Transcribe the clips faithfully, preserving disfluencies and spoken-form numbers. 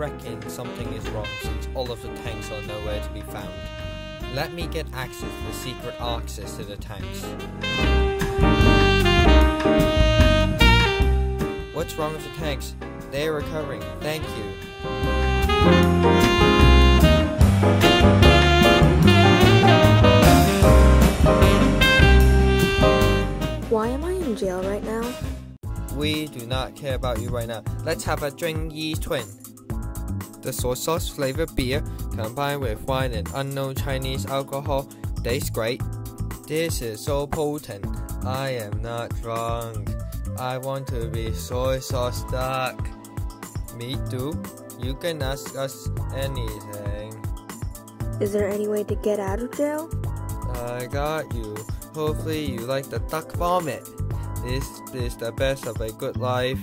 reckon something is wrong since all of the tanks are nowhere to be found. Let me get access to the secret access to the tanks. What's wrong with the tanks? They are recovering. Thank you. Why am I in jail right now? We do not care about you right now. Let's have a drink, Yi Twin. The soy sauce flavored beer combined with wine and unknown Chinese alcohol tastes great. This is so potent. I am not drunk. I want to be soy sauce stuck. Me too. You can ask us anything. Is there any way to get out of jail? I got you. Hopefully you like the duck vomit. This is the best of a good life.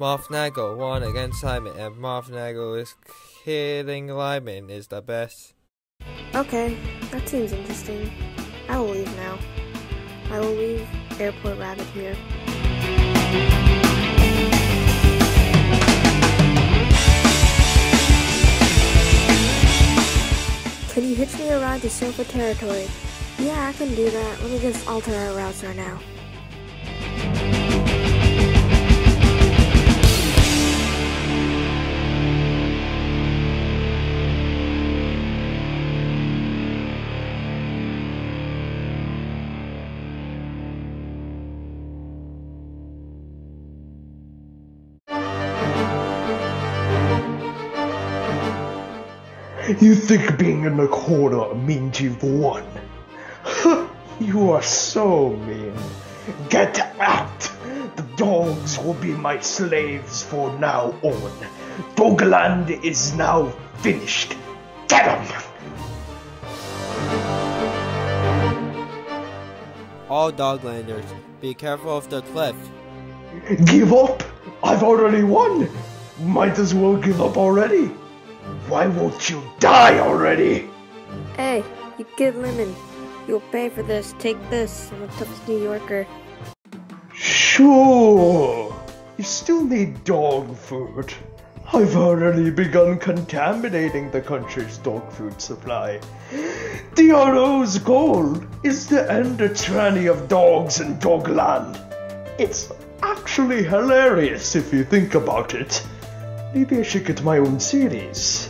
Marfnagle won against Lyman, and Marfnagle is killing Lyman is the best. Okay, that seems interesting. I will leave now. I will leave Airport Rabbit here. Can you hitch me a ride to Super Territory? Yeah, I can do that. Let me just alter our routes right now. You think being in the corner means you've won? You are so mean. Get out! The dogs will be my slaves from now on. Dogland is now finished. Get them! All Doglanders, be careful of the cliff. Give up? I've already won. Might as well give up already. Why won't you die already? Hey, you good Lyman. You'll pay for this. Take this. I'm a tough New Yorker. Sure. You still need dog food. I've already begun contaminating the country's dog food supply. The R O's goal is to end the tyranny of dogs in Dogland. It's actually hilarious if you think about it. Maybe I should get my own series.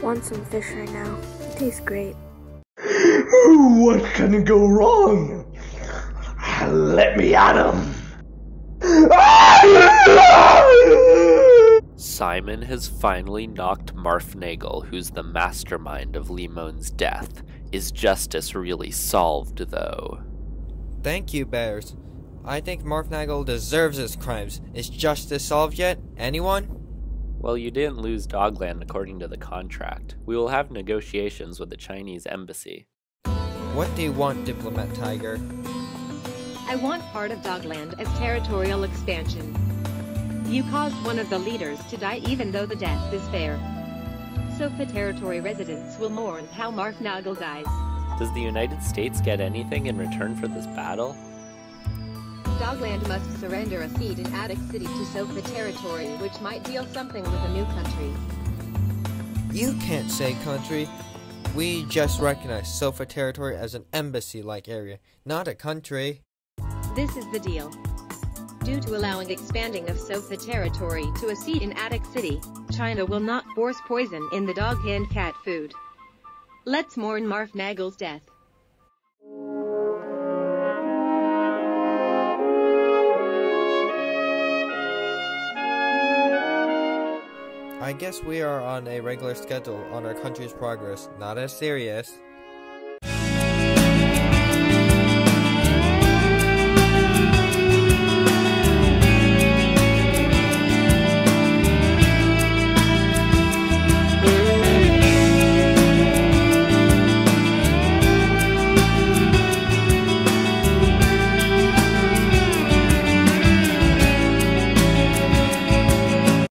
Want some fish right now? It tastes great. What can go wrong? Let me at him! Simon has finally knocked Marfnagle, who's the mastermind of Limon's death. Is justice really solved, though? Thank you, Bears. I think Marfnagle deserves his crimes. Is justice solved yet? Anyone? Well, you didn't lose Dogland according to the contract. We will have negotiations with the Chinese embassy. What do you want, Diplomat Tiger? I want part of Dogland as territorial expansion. You caused one of the leaders to die even though the death is fair. Sofa Territory residents will mourn how Marfnagle dies. Does the United States get anything in return for this battle? Dogland must surrender a seat in Attic City to Sofa Territory, which might deal something with a new country. You can't say country. We just recognize Sofa Territory as an embassy-like area, not a country. This is the deal. Due to allowing expanding of Sofa Territory to a seat in Attic City, China will not force poison in the dog and cat food. Let's mourn Marfnagle's death. I guess we are on a regular schedule on our country's progress, not as serious.